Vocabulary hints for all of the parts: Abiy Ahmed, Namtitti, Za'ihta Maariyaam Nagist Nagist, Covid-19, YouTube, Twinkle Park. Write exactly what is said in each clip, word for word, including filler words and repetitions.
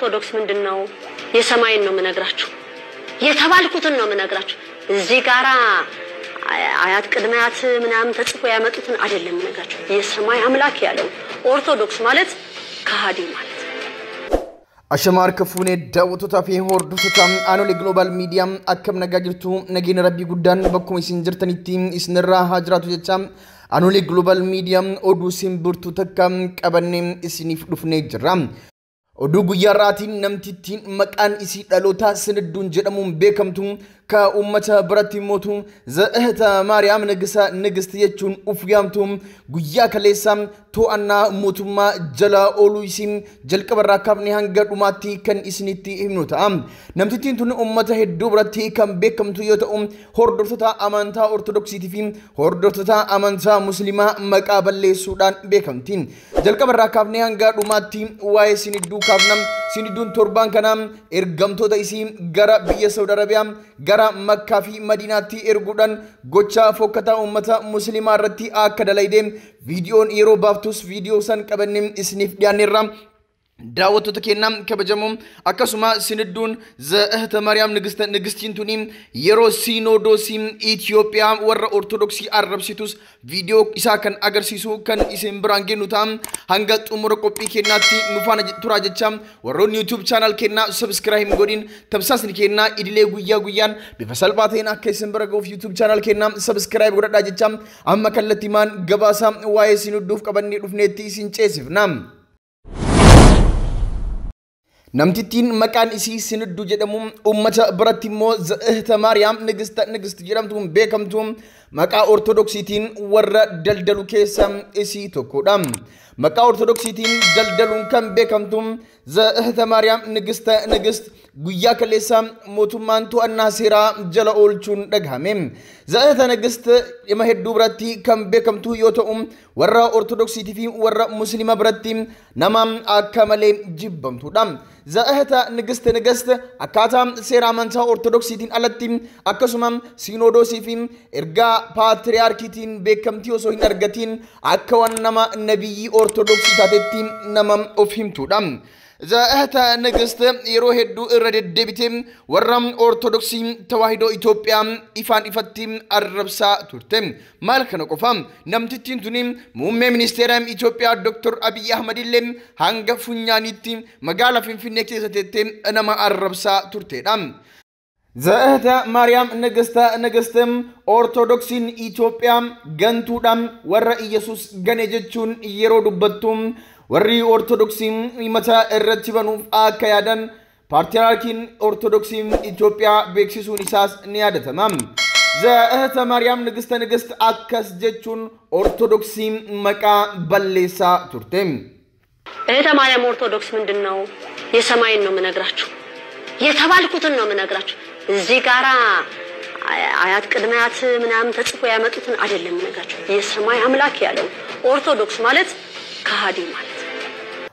ኦርቶዶክስ ምንድነው የሰማይን ነው መነግራችሁ የተባልኩትን ነው መነግራችሁ እዚህ ጋራ አያት ቅድመያት ምናምን ተጽፎ ያመጡትን አይደለም መነግራችሁ የሰማይ አምላክ ያለው ኦርቶዶክስ ማለት ከሃዲ ማለት አሽማር ከፉኔ ዳውቱ ታፊ ሆርዱ ተታም አኖሊ ግሎባል ሚዲያም አከም ነጋጅርቱ ነጊን ረቢ ጉዳን በኩም ሲንጅርተን ቲም ኢስነራ ሀጅራቱ ጀቻም አኖሊ ግሎባል ሚዲያም ኦዱ ሲምብርቱ ተካም ቀበኔም ኢስኒፍ ዱፍኔ ጅራም Odu guyaraatiin namtittiin maqaan isii dhaloota sinidduun jedhamuun beekamtu ka ummata biratti mootu Za'ihta Maariyaam Nagisa Nagist jechuun uf yaamtu guyyaa kaleessa to'annaa mootummaa jala ooluu isii jalqaba irraa kabne hanga dhumaatti kan isinitti himnu ta'a. Namtittiin tun ummata hedduu biratti kan beekamtu yoo ta'u hordoftoota amantaa ortodoksiitii fi hordoftoota amantaa musliimaa maqaa balleessuudhaan beekamti. Jalqaba irraa kabne hanga dhumaatti waa'ee sinidduu kabnam sinidduun torban kanam ergamtoota isii gara biyya Saudi Arabiyaa gara Makkaa fi Madiinaatti erguudhaan gocha fokkataa ummata musliimaa irratti akka dalaydee viidiyoon yeroo baaftus viidiyoo san qabanne isiniif dhiyaaneerra Dawatu takeenam kabajamum akasuma sinidun Za'ihta Maariyaam Nagist Nagistintunim yero sinodosim Ethiopia warra orthodoxi arabsitus video isa kan agarsisu kan isin biraan gennu ta'am hanga xumura qophii keenyaatti nufana tura jecham warroon YouTube channel keenyaa subscribe godin tabsasni keenyaa idilee guyyaa guyyaan bifa salphaateen akka isin bira goof YouTube channel keenyaa subscribe godhadha jecham amma kallatti maan gabaasa waa'ee sinuduuf qabanne dhufneetti isin ceesifnam Namtittiin maqaan isii siniddu jedhamuun ummata biratti immoo Za'ihta Maariyaam Nagist Nagist jedhamtuun beekamtu maqaa ortodoksiitiin warra daldalu keessa isii tokkodha. Maqaa ortodoksiitiin daldaluun kan beekamtu Za'ihta Maariyaam Nagist Nagist guyyaa kaleessa mootummaan to'annaa seeraa jala oolchuun dhagahame. Za'ihta Nagist dhimma hedduu biratti kan beekamtu yoo ta'u warra ortodoksiitii fi warra musliima biratti nama akka malee jibbamtudha. Za'ihta Nagist Nagist akkaataa seera amantaa ortodoksiitiin alatti akkasuma siinoodosii fi ergaa paatriyaarkiitiin beekamtii osoo hin argatiin akka waan nama nabiyyii ortodoksii taatetti nama of himtudha. Za'ihta Nagist yeroo hedduu irra deddeebite warra ortodoksii tawaahidoo Itoophiyaa ifaan ifatti arrabsaa turte. Maal kana qofa namtittiin tun muummee ministeera Itoophiyaa Dr. Abiy Ahmed illee hanga funyaaniitti magaalaa Finfinnee keessa teettee nama arrabsaa turtedha. Za'ihta Maariyaam Nagist Nagist ortodoksiin Itoophiyaa gantuudhaan warra Iyesuus gane jechuun yeroo dubbattu warri ortodoksiin himata irratti banuuf akka yaadan patriarkiin ortodoksiin Itoophiyaa beeksisuun isaas ni yaadatama. Za'ihta Maariyaam Nagist Nagist akkas jechuun ortodoksiin maqaa balleessaa turte. Za'ihta Maariyaam ortodoks ምንድነው የሰማይን ነው መነግራችሁ የተባልኩትን ነው መነግራችሁ እዚህ ጋራ አያት ቅድመያት ምናምን ተጽፎ ያመጡትን አይደለም መነግራችሁ የሰማይ አምላክ ያለው ኦርቶዶክስ ማለት ከሃዲ ማለት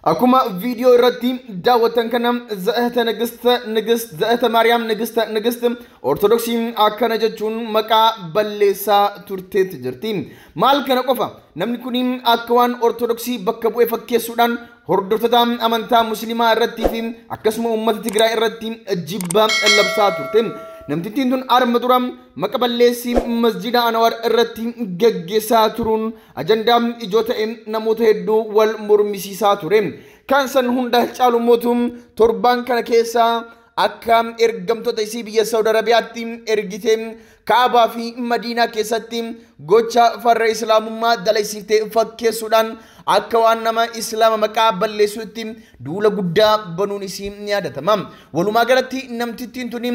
Akuma video ratim dawatan kanam Za'ihta Nagist Nagist Za'ihta Maariyaam Nagist Nagist ortodoksiin akkana jechuun maqaa balleessaa turte jirti maal kana qofa namni kun akka waan ortodoksii bakka bu'ee fakkeessuudhaan hordoftoota amantaa musliimaa irratti fi akkasuma uummata Tigraay irratti jibbaa labsaa turte namtittiin tun arma duram maqa balleessii masjida Anwar irratti geggeessaa turuun ajandaa ijoo ta'een namoota hedduu wal mormisiisaa ture. Kan san hunda caalu mootum torbaan kana keessaa akka ergamtoota isii biyya Saudi Arabiyaatti ergite Kaabaa fi Madiinaa keessatti gocha farra Islaamummaa dalaysite fakkeessuudhaan akka waan nama islaama maqaa balleessuutti duula guddaa banuun isii ni yaadatama. Walumaa galatti namtittiin tun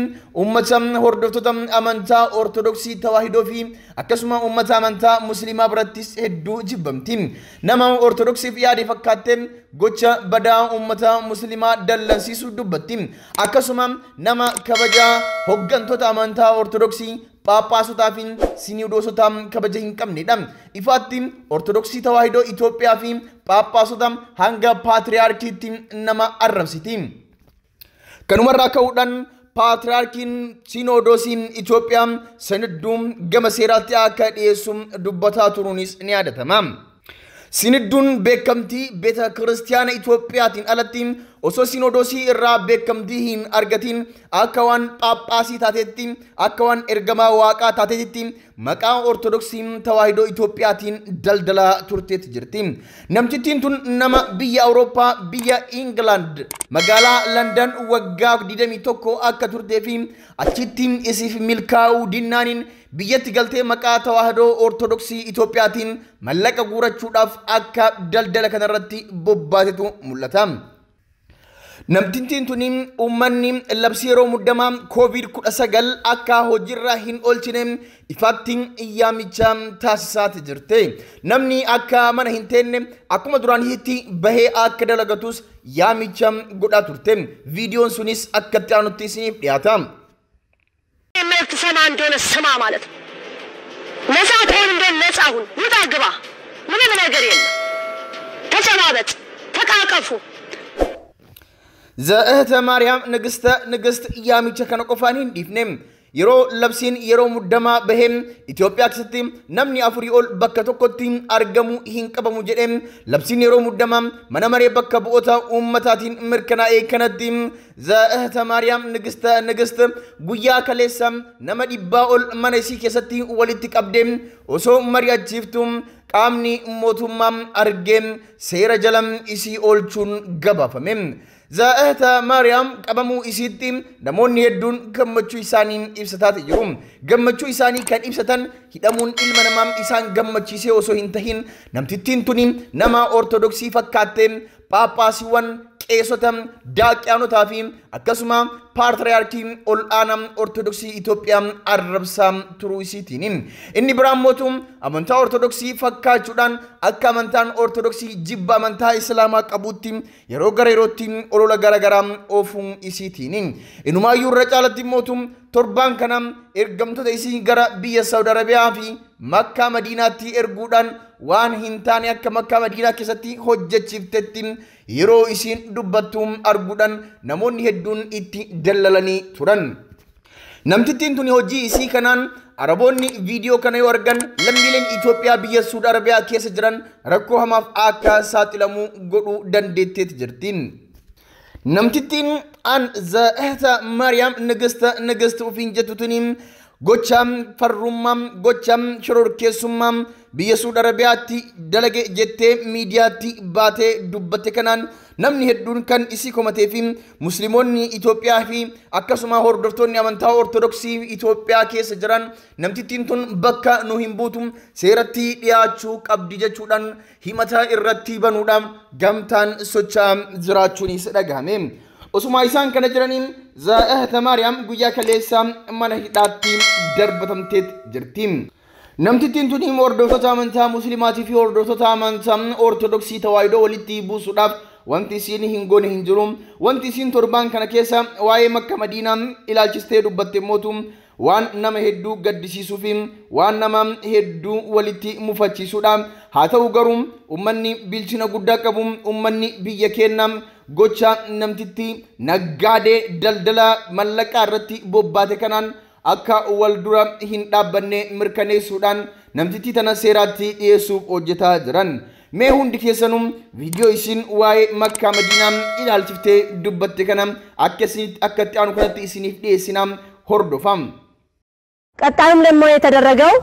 ummata hordoftoota amantaa ortodoksii tawaahidoo fi akkasuma ummata amantaa musliimaa birattis hedduu jibbamti. Nama ortodoksiif yaade fakkaattee gocha badaa ummata musliimaa dallansiisuu dubbatti. Akkasuma nama kabajaa hooggantoota amantaa ortodoksii Paapaasotaa fi siniidoosotaa kabaja hin qabnedha. Ifaatti ortodoksii tawaahidoo Itoophiyaa fi paapaasota hanga paatriyaarkiitti nama arrabsiti. Kanumarraa ka'uudhaan paatriyaarkiin sinoodosiin Itoophiyaa sinidduun gama seeraatti akka dhiyeessu dubbataa turuunis ni yaadatama. Sinidduun beekamtii beeta kiristiyaana Itoophiyaatiin alatti osoo sinodosii irraa beekamtii hin argatiin akka waan paappaasii taateettiin akka waan ergamaa waaqaa taateettiin maqaa ortodoksiin tawaahidoo Itoophiyaatiin daldala turteet jirti. Namtittiin tun nama biyya Awurooppaa biyya England magaalaa London waggaa digdamii tokko akka turtee fi achittiin isiif milkaa'uu dinnaaniin biyyatti galtee maqaa tawaahidoo ortodoksii Itoophiyaatiin mallaqa guurachuudhaaf akka daldala kanarratti bobbaatetu mul'ata. Namtittiin tunin ummanni labsi yeroo muddamaa Covid-19 akka hojiirra hin oolchine ifaattiin yaamicha taasisaa jirti. Namni akka mana hin teenne akkuma duraaniitti bahee akka dalagatus yaamicha godhaa turte. Viidiyoon sunis akkatti aanutti isiniif dhiyaata. Melki semaa እንደሆነ ሰማ ማለት ነው. ነፃ ተሆን እንደሆነ ነፃ ሁን ውጣ ግባ ምንም ነገር የለም ተጨባበጥ ተቃቀፉ زهت ماريام نجست نجست أيامي كانوا كفانين ديفنم يرو لبسين يرو مدما بهم إثيوبيا كستيم نمني أفريقول بكتو كتيم أرجمو هنك بموجدهم لبسين يرو مدما منا مري بكبوتا أمتاتين مركنا أي كنديم زهت ماريام نجست نجست بويا كلاسم نمدي باول مناسي كستيم والدتك أبدم وسو مريا جيفتم كامني موتومام أرجم سيرجلم إسي أولشون جبا فمم زاهتا مريم كابامو إسيتيم نمون يدون كمتشو إساني إبسطات يروم كمتشو إساني كان إبسطان هدامون إلما نمام إسان كمتشي سيوسو هنتهين نمتتين تنين نما أرتودوكسي فكاتم بابا سيوان كيسوتم داك يانو تافيم أكاسوما بارترياركيم والآنم أرتودوكسي إتوبيام عربسام ترويسيتينين إني براموتم أمانتا أرتودوكسي فكاتشودان أكامانتان أرتودوكسي جبا منتا إسلامك أبوتيم يرو غريروتيم ولولا غرغرام أوفون إسيتينين إنما يورجالتي موتم تربان كنام إرغمتو تيسي غرا بيا سعود عربيا في مكة مدينة تي إرغودان وان هنتاني أكا مكة مدينة كيساتي حجة شفتتين يرو إسين دبتوم أرغودان نمون هدون إتي دلالاني توران نمتتين توني حجي إسي كنان Araboonni viidiyoo kana yoo argan lammiileen Itoophiyaa biyya Suud Arabiyaa keessa jiran rakkoo hamaaf akka saaxilamuu godhuu dandeetteet jirtiin. Namtittiin an Zaahta Maariyaam Nagasta Nagasta ofiin jettutunim gocham farrummaam gocham shororkeessummaam biyya Suud Arabiyaatti dalage jettee miidiyaatti baatee dubbatte kanaan namni hedduun kan isii komatee fi musliimonni Itoophiyaa fi akkasuma hordoftoonni amantaa ortodoksii Itoophiyaa keessa jiran namtittiin tun bakka nu hin buutu seeratti dhiyaachuu qabdi jechuudhaan himata irratti banuudhaan gamtaan socho'aa jiraachuun isa dhagahame. Osuma isaan kana jiraniin Zaahta Maariyaam guyyaa kaleessa mana hidhaatti darbatamteet jirti. Namtittiin tun hordoftoota amantaa musliimaatii fi hordoftoota amantaa ortodoksii tawaahidoo walitti buusuudhaaf wanti isiin hin goone hin jiru wanti isiin torbaan kana keessa waa'ee Makka Madiinaa ilaalchistee dubbatte mootu waan nama hedduu gaddisiisuu fi waan nama hedduu walitti mufachiisuudha. Haa ta'u garuu ummanni bilchina guddaa qabu ummanni biyya keenyaa gocha namtitti naggaadee daldala mallaqaa irratti bobbaate kanaan akka wal dura hin dhaabbanne mirkaneessuudhaan namtitti tana seeraatti dhiyeessuuf hojjetaa jiran. Mee hundi keessanum viidiyoo isin waa'ee Makka Madiinaa ilaalchiftee dubbatte kana akkatti aanu kanatti isiniif dhiyeessinaam hordofam. Qaxxaayum lemmoo የተደረገው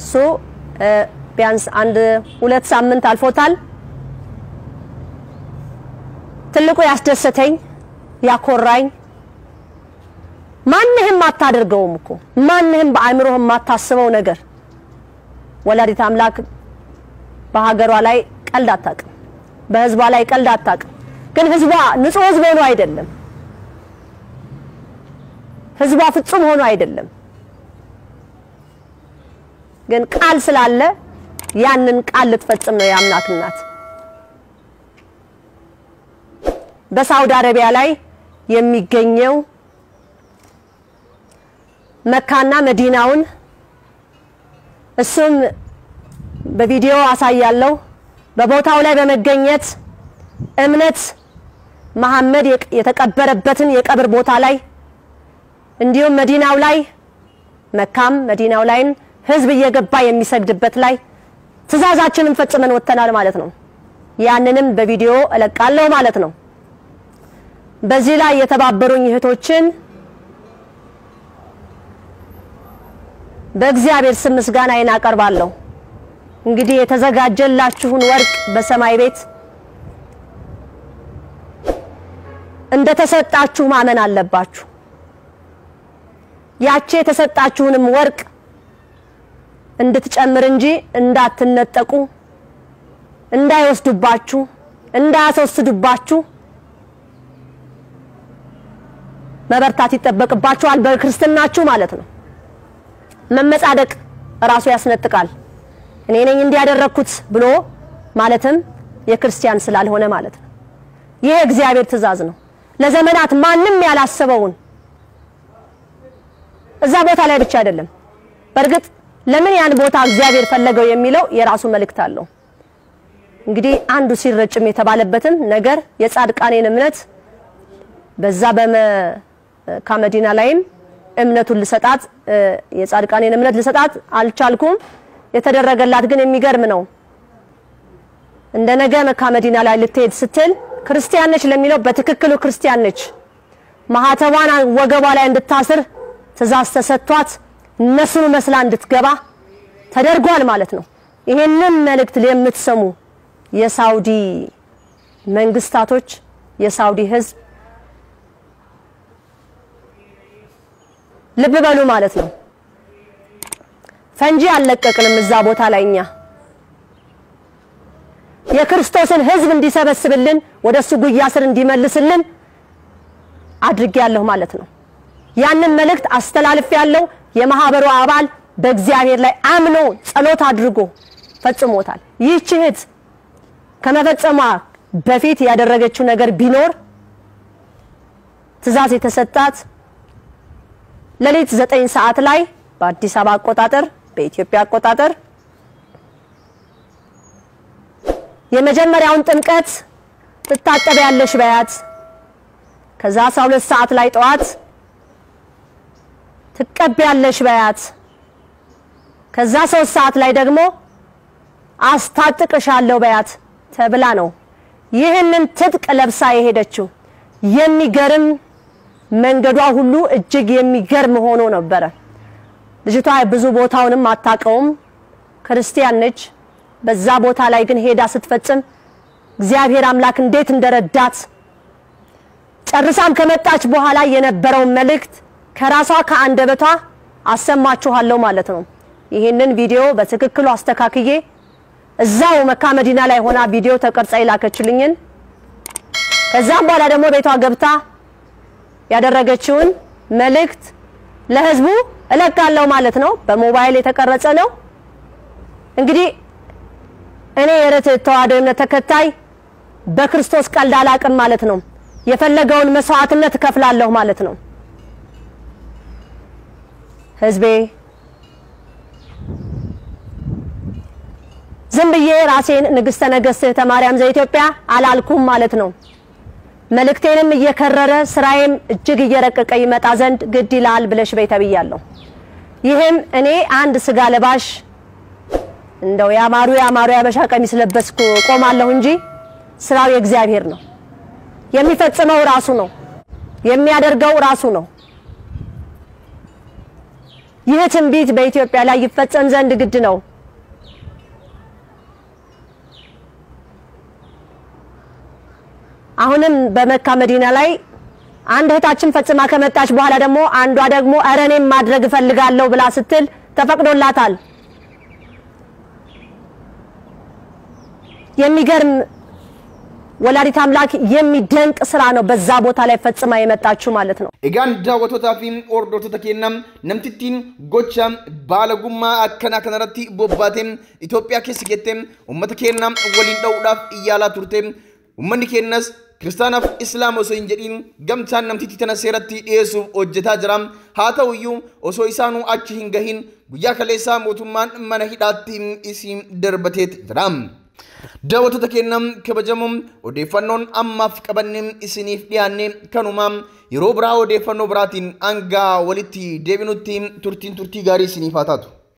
እሱ ቢያንስ አንድ ሁለት ሳምንት አልፎታል። ትልቁ ያስደሰተኝ ያኮራኝ ማንንም አታደርገውም እኮ ማንንም በአእምሮህም አታስበው ነገር ወላዲተ አምላክ በሀገሯ ላይ ቀልድ አታቀም በህዝቧ ላይ ቀልድ አታቀም ግን ህዝቧ ንጹህ ህዝብ ሆኖ አይደለም ህዝቧ ፍጹም ሆኖ አይደለም ግን ቃል ስላለ ያንን ቃል ልትፈጽም ነው ያምናት እናት በሳውዲ አረቢያ ላይ የሚገኘው መካና መዲናውን እሱም በቪዲዮ አሳያለሁ በቦታው ላይ በመገኘት እምነት መሐመድ የተቀበረበትን የቀብር ቦታ ላይ እንዲሁም መዲናው ላይ መካም መዲናው ላይ ህዝብ እየገባ የሚሰግድበት ላይ ትዛዛችንን ፈጽመን ወተናል ማለት ነው ያንንም በቪዲዮ እለቃለሁ ማለት ነው በዚህ ላይ የተባበሩኝ እህቶችን በእግዚአብሔር ስም ምስጋናዬን አቀርባለሁ። እንግዲህ የተዘጋጀላችሁን ወርቅ በሰማይ ቤት እንደተሰጣችሁ ማመን አለባችሁ። ያቺ የተሰጣችሁንም ወርቅ እንድትጨምር እንጂ እንዳትነጠቁ፣ እንዳይወስዱባችሁ፣ እንዳያስወስዱባችሁ መበርታት ይተበቅባችኋል። በክርስትናችሁ ማለት ነው። መመጻደቅ ራሱ ያስነጥቃል። እኔ ነኝ እንዲያደረኩት ብሎ ማለትም የክርስቲያን ስላልሆነ ማለት ነው። ይሄ እግዚአብሔር ትእዛዝ ነው። ለዘመናት ማንም ያላሰበውን እዛ ቦታ ላይ ብቻ አይደለም። በርግጥ ለምን ያን ቦታ እግዚአብሔር ፈለገው የሚለው የራሱ መልእክት አለው። እንግዲህ አንዱ ሲረጭም የተባለበትን ነገር የጻድቃኔን እምነት በዛ በመ ካመዲና ላይም እምነቱን ለሰጣት የጻድቃኔን እምነት ለሰጣት አልቻልኩም። የተደረገላት ግን የሚገርም ነው። እንደነገ መካመዲና ላይ ልትሄድ ስትል ክርስቲያን ነች ለሚለው በትክክሉ ክርስቲያን ነች። ማህተቧን ወገቧ ላይ እንድታስር ትእዛዝ ተሰጥቷት እነሱን መስላ እንድትገባ ተደርጓል ማለት ነው። ይሄንን መልእክት ለምትሰሙ የሳውዲ መንግስታቶች፣ የሳውዲ ህዝብ ልብ በሉ ማለት ነው። ፈንጂ አለቀቅንም እዛ ቦታ ላይኛ የክርስቶስን ህዝብ እንዲሰበስብልን ወደሱ ጉያስር እንዲመልስልን አድርጌያለሁ ማለት ነው። ያንን መልእክት አስተላልፍ ያለው የማህበሩ አባል በእግዚአብሔር ላይ አምኖ ጸሎት አድርጎ ፈጽሞታል። ይህች ህት ከመፈጸሟ በፊት ያደረገችው ነገር ቢኖር ትእዛዝ የተሰጣት ለሊት ዘጠኝ ሰዓት ላይ በአዲስ አበባ አቆጣጠር በኢትዮጵያ አቆጣጠር የመጀመሪያውን ጥምቀት ተጣጣበ ያለሽ ባያት ከዛ አስራ ሁለት ሰዓት ላይ ጧት ተቀበያለሽ ባያት ከዛ ሶስት ሰዓት ላይ ደግሞ አስታጥቀሻለሁ ባያት ተብላ ነው ይሄንን ትጥቅ ለብሳ የሄደችው። የሚገርም መንገዷ ሁሉ እጅግ የሚገርም ሆኖ ነበር። ልጅቷ ብዙ ቦታውንም አታቀውም፣ ክርስቲያን ነች። በዛ ቦታ ላይ ግን ሄዳ ስትፈጽም እግዚአብሔር አምላክ እንዴት እንደረዳት ጨርሳም ከመጣች በኋላ የነበረው መልእክት ከራሷ ከአንደበቷ አሰማችኋለሁ ማለት ነው። ይሄንን ቪዲዮ በትክክሉ አስተካክዬ እዛው መካ መዲና ላይ ሆና ቪዲዮ ተቀርጻ ይላከችልኝን ከዛም በኋላ ደግሞ ቤቷ ገብታ ያደረገችውን መልእክት ለህዝቡ እለካለሁ ማለት ነው። በሞባይል የተቀረጸ ነው። እንግዲህ እኔ የረተ ተዋደነ ተከታይ በክርስቶስ ቃል ዳላቀም ማለት ነው። የፈለገውን መስዋዕትነት ከፍላለሁ ማለት ነው። ህዝቤ ዘምብዬ ራሴን ንግስተ ነገስት ተማሪያም ዘኢትዮጵያ አላልኩም ማለት ነው። መልክቴንም እየከረረ ስራዬም እጅግ እየረቀቀ ይመጣ ዘንድ ግድ ይላል ብለሽ በይታብያለሁ። ይሄም እኔ አንድ ስጋ ለባሽ እንደው ያማሩ ያማሩ ያበሻ ቀሚስ ለበስኩ ቆማለሁ እንጂ ስራው የእግዚአብሔር ነው። የሚፈጽመው ራሱ ነው፣ የሚያደርገው ራሱ ነው። ይሄ ትንቢት በኢትዮጵያ ላይ ይፈጸም ዘንድ ግድ ነው። አሁንም በመካ መዲና ላይ አንድ እህታችን ፈጽማ ከመጣች በኋላ ደግሞ አንዷ ደግሞ አረኔም ማድረግ ፈልጋለሁ ብላ ስትል ተፈቅዶላታል። የሚገርም ወላዲት አምላክ የሚደንቅ ስራ ነው በዛ ቦታ ላይ ፈጽማ የመጣችሁ ማለት ነው። ኢጋንዳ ወቶታፊም ኦርዶቶ ተከናም ነምቲቲን ጎቻም ባለጉማ አከና ከነረቲ ቦባቴም ኢትዮጵያ ከስገቴም ወመተከናም ወሊን ዳውዳፍ ይያላ ቱርቴም ወመንዲ ከነስ ክርስቲያናፍ እስላም ወሰንጀዲን ገምታን ነምቲቲ ተነሰረቲ ኢየሱ ወጀታ ጅራም ሃታውዩ ወሶይሳኑ አቺ ሂንገሂን ጉያ ከሌሳ ሞቱማን መነሂዳቲም ኢሲም ደርበቴት ጅራም ዳውቱ ተከነም ከበጀሙም ወዴፈኖን አማፍ ቀበንም ኢስኒፍ ዲያኔ ከኑማም ይሮብራው ዴፈኖ ብራቲን አንጋ ወልቲ ዴቪኑቲም ቱርቲን ቱርቲ ጋሪ ሲኒፋታቱ